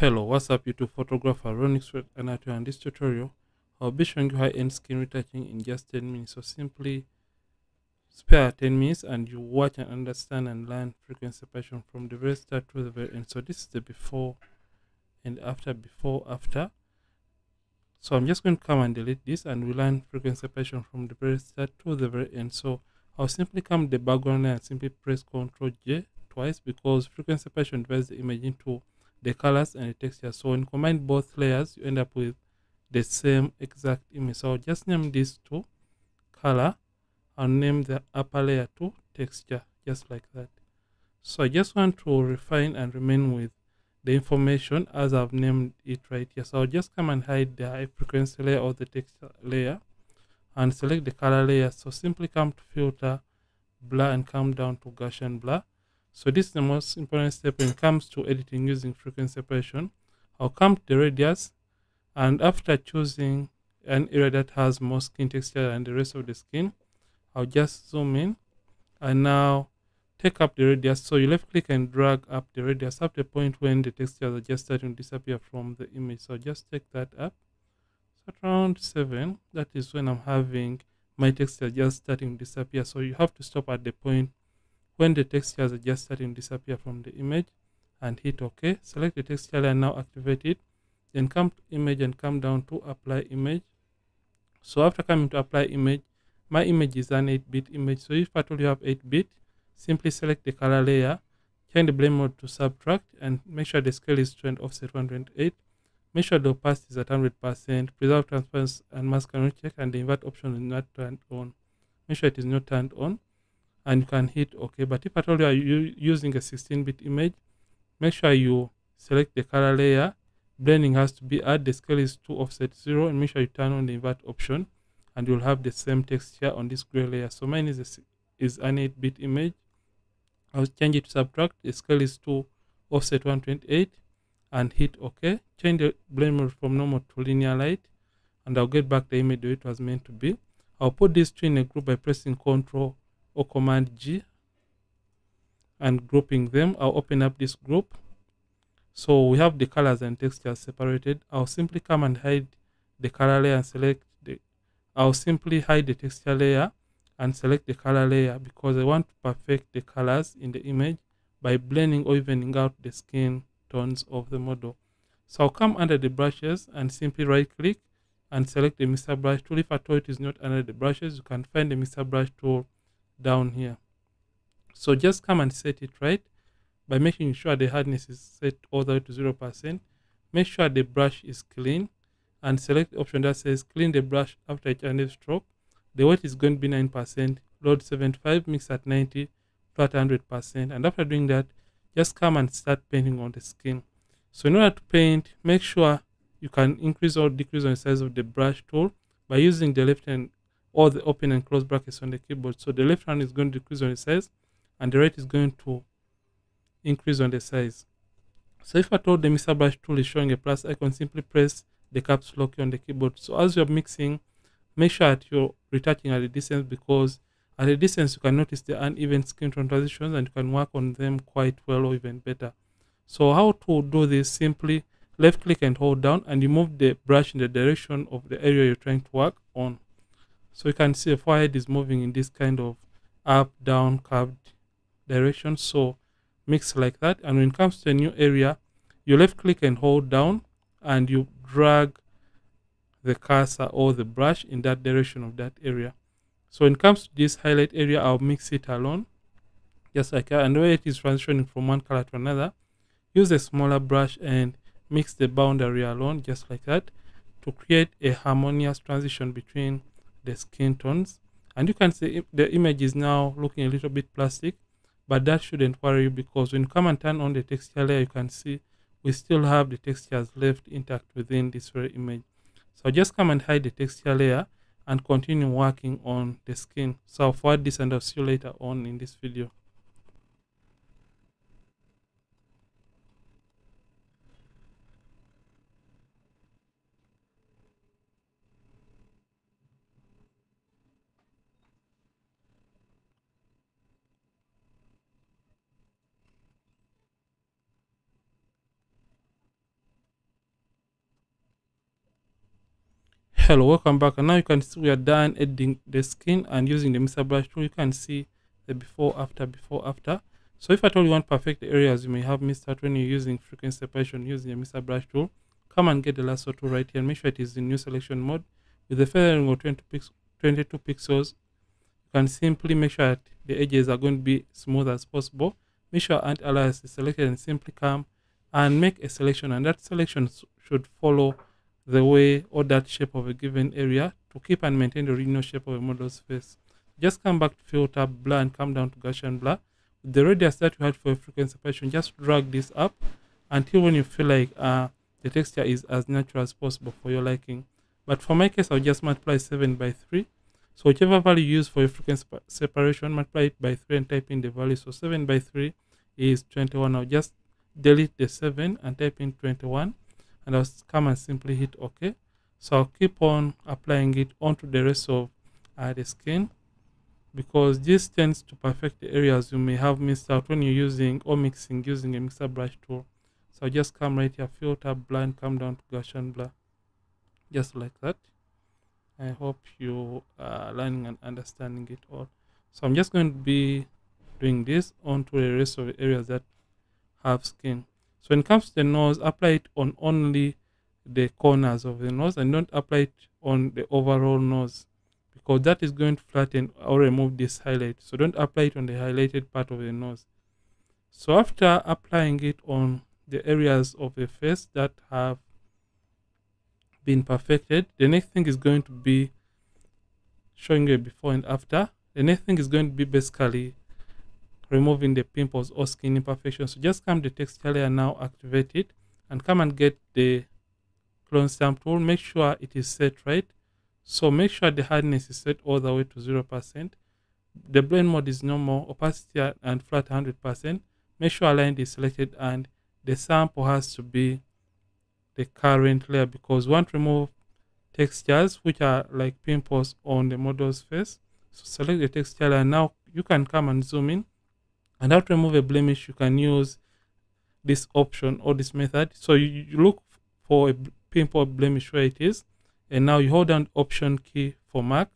Hello, what's up YouTube photographer, Ronnix Photography, and this tutorial I'll be showing you high-end skin retouching in just 10 minutes. So simply spare 10 minutes and you watch and understand and learn frequency separation from the very start to the very end. So this is the before and after, So I'm just going to come and delete this and we learn frequency separation from the very start to the very end. So I'll simply come to the background and simply press Ctrl J twice because frequency separation divides the image into the colors and the texture. So when you combine both layers, you end up with the same exact image. So I'll just name this to color and name the upper layer to texture, just like that. So I just want to refine and remain with the information as I've named it right here. So I'll just come and hide the high frequency layer or the texture layer and select the color layer. So simply come to filter, blur, and come down to Gaussian blur. So this is the most important step when it comes to editing using frequency separation. I'll come to the radius, and after choosing an area that has more skin texture and the rest of the skin, I'll just zoom in and now take up the radius. So you left click and drag up the radius up to the point when the textures are just starting to disappear from the image. So just take that up. So at around 7, that is when I'm having my texture just starting to disappear. So you have to stop at the point when the textures are just starting to disappear from the image and hit OK. Select the texture layer and now activate it. Then come to image and come down to apply image. So after coming to apply image, my image is an 8-bit image. So if at all you have 8-bit, simply select the color layer, change the blend mode to subtract and make sure the scale is trend offset 128. Make sure the opacity is at 100%, preserve transparency and mask cannot check, and the invert option is not turned on. Make sure it is not turned on. And you can hit OK. But if at all you are using a 16-bit image, make sure you select the color layer. Blending has to be at the scale is 2 offset 0, and make sure you turn on the invert option, and you'll have the same texture on this gray layer. So mine is an 8-bit image. I'll change it to subtract. The scale is 2 offset 128, and hit OK. Change the blend mode from normal to linear light, and I'll get back the image the way it was meant to be. I'll put these two in a group by pressing Ctrl or Command G and grouping them. I'll open up this group. So we have the colors and textures separated. I'll simply come and hide the color layer and select the texture layer and select the color layer because I want to perfect the colors in the image by blending or evening out the skin tones of the model. So I'll come under the brushes and simply right click and select the Mixer Brush tool. If at all it is not under the brushes, you can find the Mixer Brush tool down here. So just come and set it right by making sure the hardness is set all the way to 0%. Make sure the brush is clean and select the option that says clean the brush after each and every stroke. The weight is going to be 9%, load 75, mix at 90, flat 100%. And after doing that, just come and start painting on the skin. So in order to paint, make sure you can increase or decrease on the size of the brush tool by using the left hand or the open and close brackets on the keyboard. So the left hand is going to decrease on the size and the right is going to increase on the size. So if at all the Mixer Brush tool is showing a plus icon, simply press the caps lock key on the keyboard. So as you're mixing, make sure that you're retouching at a distance because at a distance you can notice the uneven skin tone transitions and you can work on them quite well or even better. So how to do this, simply left click and hold down and you move the brush in the direction of the area you're trying to work on. So you can see the forehead is moving in this kind of up, down, curved direction. So mix like that. And when it comes to a new area, you left click and hold down and you drag the cursor or the brush in that direction of that area. So when it comes to this highlight area, I'll mix it alone. Just like that. And the way it is transitioning from one color to another, use a smaller brush and mix the boundary alone, just like that, to create a harmonious transition between the skin tones. And you can see the image is now looking a little bit plastic, but that shouldn't worry you because when you come and turn on the texture layer, you can see we still have the textures left intact within this very image. So just come and hide the texture layer and continue working on the skin. So I'll forward this and I'll see you later on in this video. Hello, welcome back, and now you can see we are done adding the skin and using the mixer brush tool. You can see the before after. So if at all you want perfect areas you may have missed out when you're using frequency separation using the mixer brush tool, come and get the lasso tool right here and make sure it is in new selection mode with the feathering of 22 pixels. You can simply make sure that the edges are going to be smooth as possible. Make sure anti-alias is selected and simply come and make a selection, and that selection should follow the way or that shape of a given area to keep and maintain the original shape of a model's face. Just come back to filter, blur, and come down to Gaussian blur. With the radius that you had for frequency separation, just drag this up until when you feel like the texture is as natural as possible for your liking. But for my case, I'll just multiply 7 by 3. So whichever value you use for your frequency separation, multiply it by 3 and type in the value. So 7 by 3 is 21. I'll just delete the 7 and type in 21. And I'll come and simply hit OK. So I'll keep on applying it onto the rest of the skin, because this tends to perfect the areas you may have missed out when you're using or mixing using a mixer brush tool. So I'll just come right here, filter, blur, and come down to Gaussian blur, just like that. I hope you are learning and understanding it all. So I'm just going to be doing this onto the rest of the areas that have skin. So when it comes to the nose, apply it on only the corners of the nose and don't apply it on the overall nose, because that is going to flatten or remove this highlight. So don't apply it on the highlighted part of the nose. So after applying it on the areas of the face that have been perfected, the next thing is going to be showing you a before and after. The next thing is going to be basically removing the pimples or skin imperfections. So just come to the texture layer now, activate it, and come and get the clone stamp tool. Make sure it is set right. So make sure the hardness is set all the way to 0%. The blend mode is normal, opacity and flat 100%. Make sure align is selected, and the sample has to be the current layer, because we want to remove textures which are like pimples on the model's face. So select the texture layer. Now you can come and zoom in, and how to remove a blemish, you can use this option or this method. So you look for a pimple blemish where it is, and now you hold down option key for mark.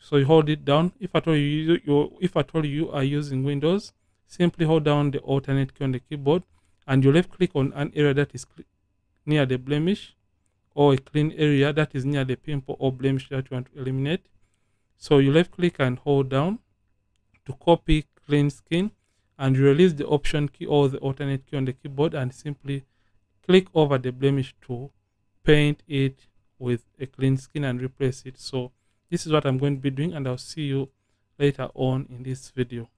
So you hold it down. If at all you are using Windows, simply hold down the alternate key on the keyboard, and you left click on an area that is near the blemish, or a clean area that is near the pimple or blemish that you want to eliminate. So you left click and hold down to copy clean skin, and you release the option key or the alternate key on the keyboard and simply click over the blemish to paint it with a clean skin and replace it. So this is what I'm going to be doing, and I'll see you later on in this video.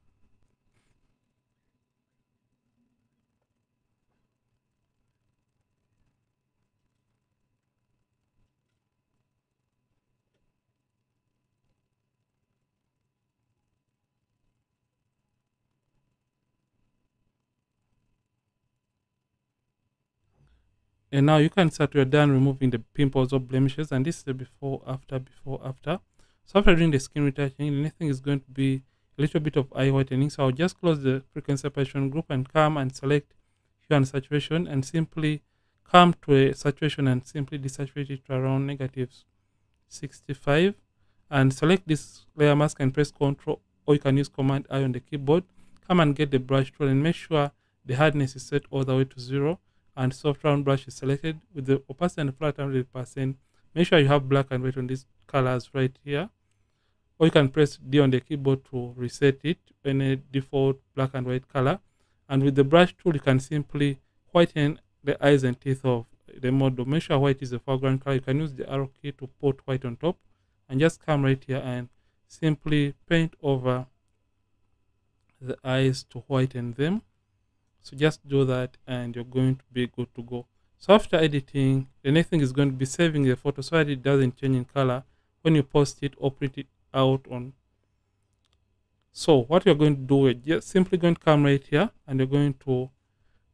And now you can start, you're done removing the pimples or blemishes, and this is the before after. So after doing the skin retouching, the next thing is going to be a little bit of eye whitening. So I'll just close the frequency separation group and come and select hue and saturation, and simply come to a saturation and simply desaturate it to around -65, and select this layer mask and press Ctrl, or you can use Command I on the keyboard. Come and get the brush tool and make sure the hardness is set all the way to 0 and soft round brush is selected with the opacity and flat 100%. Make sure you have black and white on these colors right here, or you can press D on the keyboard to reset it in a default black and white color. And with the brush tool, you can simply whiten the eyes and teeth of the model. Make sure white is the foreground color. You can use the arrow key to put white on top, and just come right here and simply paint over the eyes to whiten them. So just do that and you're going to be good to go. So after editing, the next thing is going to be saving the photo so that it doesn't change in color when you post it or print it out on. So what you're going to do is just simply going to come right here, and you're going to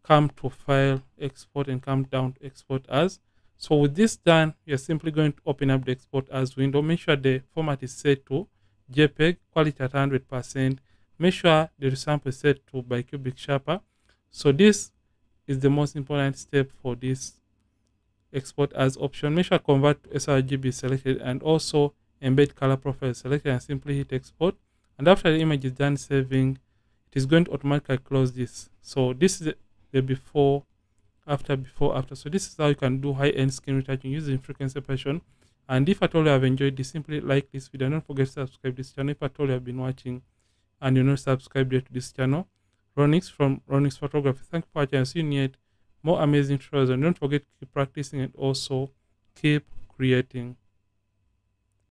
come to File, Export, and come down to Export As. So with this done, you're simply going to open up the Export As window. Make sure the format is set to JPEG, quality at 100%. Make sure the sample is set to Bicubic Sharper. So this is the most important step for this export as option. Make sure convert to sRGB is selected and also embed color profile is selected, and simply hit export. And after the image is done saving, it is going to automatically close this. So this is the before, after, before, after. So this is how you can do high-end skin retouching using frequency separation. And if at all you have enjoyed this, simply like this video. Don't forget to subscribe to this channel. If at all you have been watching and you're not subscribed yet to this channel, Ronnix from Ronnix Photography. Thank you for watching. See you need more amazing tutorials. And don't forget to keep practicing and also keep creating.